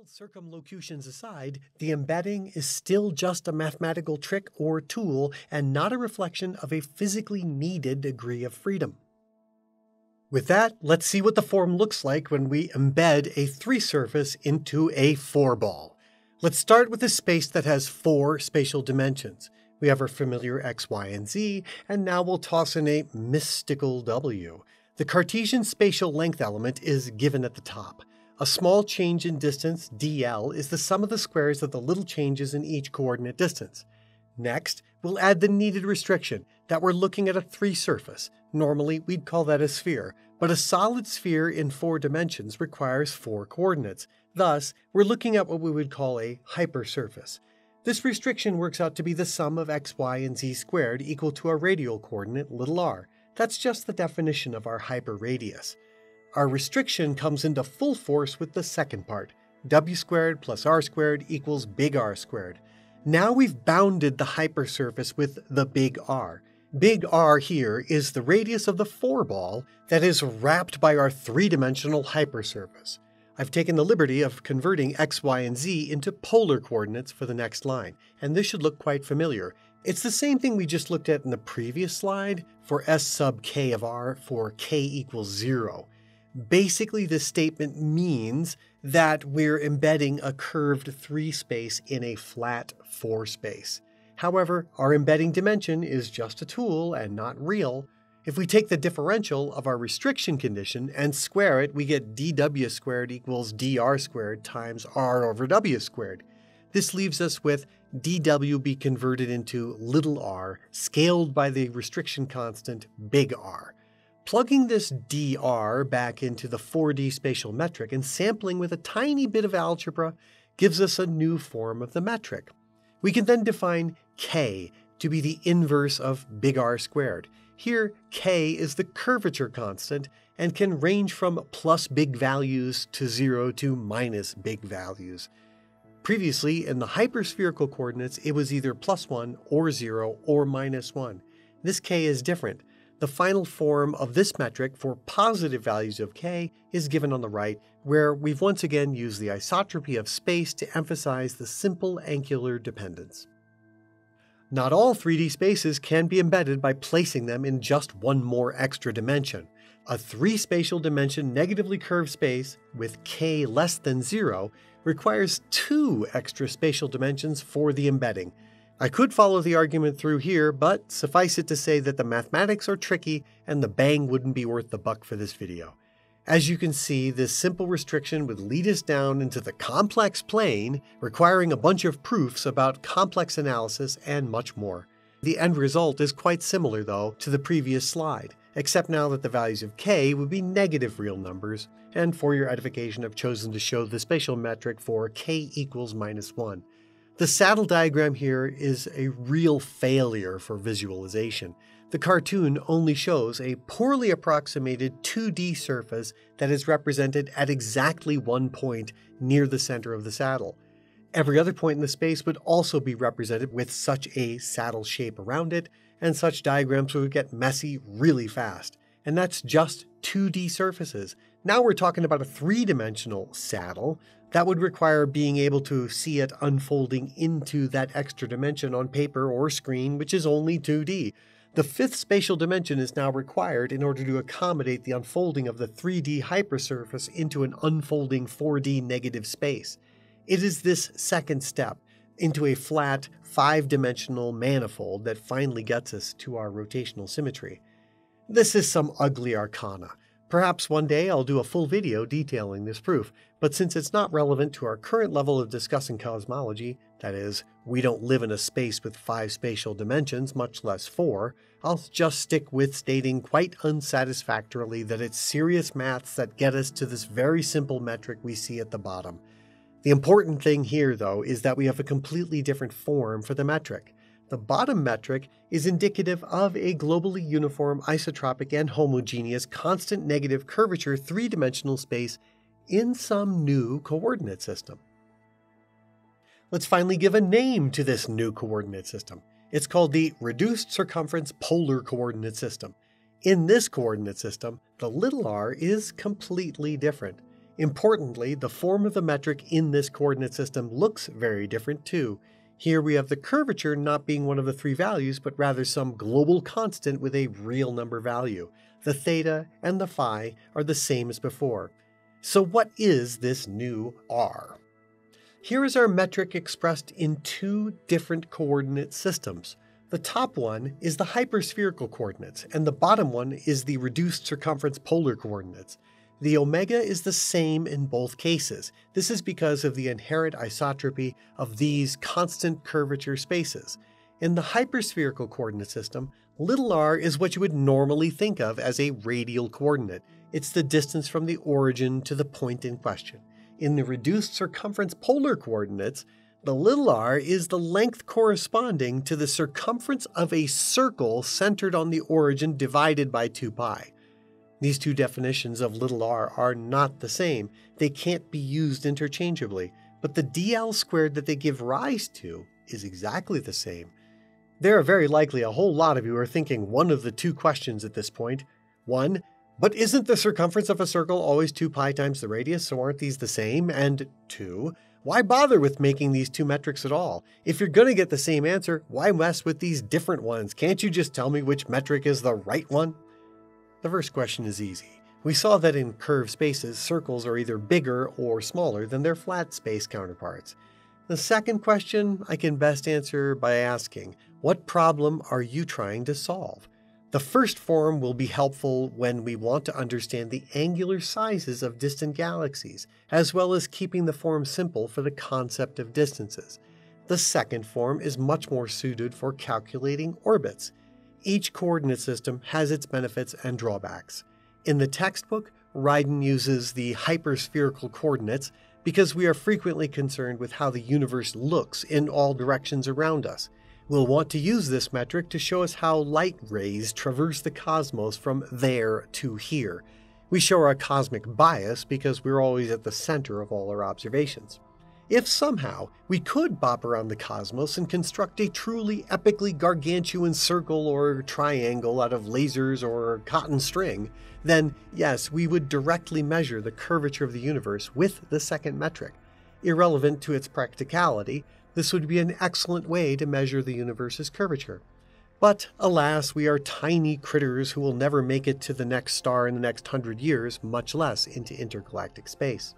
Mild circumlocutions aside, the embedding is still just a mathematical trick or tool and not a reflection of a physically needed degree of freedom. With that, let's see what the form looks like when we embed a 3 surface into a 4 ball. Let's start with a space that has 4 spatial dimensions. We have our familiar x, y, and z, and now we'll toss in a mystical w. The Cartesian spatial length element is given at the top. A small change in distance, dl, is the sum of the squares of the little changes in each coordinate distance. Next, we'll add the needed restriction that we're looking at a 3 surface. Normally, we'd call that a sphere, but a solid sphere in 4 dimensions requires 4 coordinates. Thus, we're looking at what we would call a hypersurface. This restriction works out to be the sum of x, y, and z squared equal to our radial coordinate, little r. That's just the definition of our hyperradius. Our restriction comes into full force with the second part, w² + r² = big R². Now we've bounded the hypersurface with the big R. Big R here is the radius of the 4 ball that is wrapped by our 3-dimensional hypersurface. I've taken the liberty of converting x, y, and z into polar coordinates for the next line, and this should look quite familiar. It's the same thing we just looked at in the previous slide for S_k(r) for k = 0. Basically, this statement means that we're embedding a curved 3 space in a flat 4 space. However, our embedding dimension is just a tool and not real. If we take the differential of our restriction condition and square it, we get dw² = dr² × r/w². This leaves us with dw be converted into little r, scaled by the restriction constant big R. Plugging this dr back into the 4D spatial metric and sampling with a tiny bit of algebra gives us a new form of the metric. We can then define k to be the inverse of big R². Here, k is the curvature constant and can range from plus big values to 0 to minus big values. Previously, in the hyperspherical coordinates, it was either +1 or 0 or -1. This k is different. The final form of this metric for positive values of k is given on the right, where we've once again used the isotropy of space to emphasize the simple angular dependence. Not all 3D spaces can be embedded by placing them in just one more extra dimension. A 3 spatial dimension negatively curved space with k less than 0 requires 2 extra spatial dimensions for the embedding. I could follow the argument through here, but suffice it to say that the mathematics are tricky and the bang wouldn't be worth the buck for this video. As you can see, this simple restriction would lead us down into the complex plane, requiring a bunch of proofs about complex analysis and much more. The end result is quite similar, though, to the previous slide, except now that the values of k would be negative real numbers, and for your edification I've chosen to show the spatial metric for k = -1. The saddle diagram here is a real failure for visualization. The cartoon only shows a poorly approximated 2D surface that is represented at exactly one point near the center of the saddle. Every other point in the space would also be represented with such a saddle shape around it, and such diagrams would get messy really fast. And that's just 2D surfaces. Now we're talking about a 3-dimensional saddle. That would require being able to see it unfolding into that extra dimension on paper or screen, which is only 2D. The 5th spatial dimension is now required in order to accommodate the unfolding of the 3D hypersurface into an unfolding 4D negative space. It is this second step into a flat 5-dimensional manifold that finally gets us to our rotational symmetry. This is some ugly arcana. Perhaps one day I'll do a full video detailing this proof, but since it's not relevant to our current level of discussing cosmology, that is, we don't live in a space with 5 spatial dimensions, much less 4, I'll just stick with stating quite unsatisfactorily that it's serious maths that get us to this very simple metric we see at the bottom. The important thing here, though, is that we have a completely different form for the metric. The bottom metric is indicative of a globally uniform, isotropic, and homogeneous constant negative curvature 3-dimensional space in some new coordinate system. Let's finally give a name to this new coordinate system. It's called the Reduced Circumference Polar Coordinate System. In this coordinate system, the little r is completely different. Importantly, the form of the metric in this coordinate system looks very different too. Here we have the curvature not being one of the three values, but rather some global constant with a real number value. The theta and the phi are the same as before. So what is this new r? Here is our metric expressed in two different coordinate systems. The top one is the hyperspherical coordinates, and the bottom one is the reduced circumference polar coordinates. The omega is the same in both cases. This is because of the inherent isotropy of these constant curvature spaces. In the hyperspherical coordinate system, little r is what you would normally think of as a radial coordinate. It's the distance from the origin to the point in question. In the reduced circumference polar coordinates, the little r is the length corresponding to the circumference of a circle centered on the origin divided by 2 pi. These two definitions of little r are not the same. They can't be used interchangeably, but the DL squared that they give rise to is exactly the same. There are very likely a whole lot of you are thinking one of the two questions at this point. One, but isn't the circumference of a circle always 2 pi times the radius, so aren't these the same? And two, why bother with making these two metrics at all? If you're going to get the same answer, why mess with these different ones? Can't you just tell me which metric is the right one? The first question is easy. We saw that in curved spaces, circles are either bigger or smaller than their flat space counterparts. The second question I can best answer by asking, what problem are you trying to solve? The first form will be helpful when we want to understand the angular sizes of distant galaxies, as well as keeping the form simple for the concept of distances. The second form is much more suited for calculating orbits. Each coordinate system has its benefits and drawbacks. In the textbook, Ryden uses the hyperspherical coordinates because we are frequently concerned with how the universe looks in all directions around us. We'll want to use this metric to show us how light rays traverse the cosmos from there to here. We show our cosmic bias because we're always at the center of all our observations. If somehow we could bop around the cosmos and construct a truly epically gargantuan circle or triangle out of lasers or cotton string, then yes, we would directly measure the curvature of the universe with the second metric. Irrelevant to its practicality, this would be an excellent way to measure the universe's curvature. But alas, we are tiny critters who will never make it to the next star in the next 100 years, much less into intergalactic space.